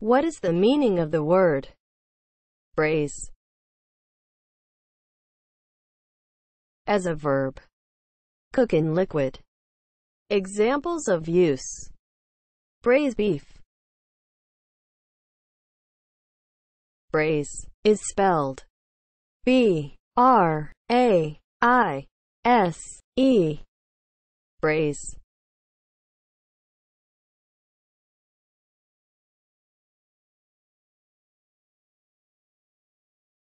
What is the meaning of the word brace as a verb? Cook in liquid. Examples of use: braise beef. Braise is spelled B-R-A-I-S-E. Braise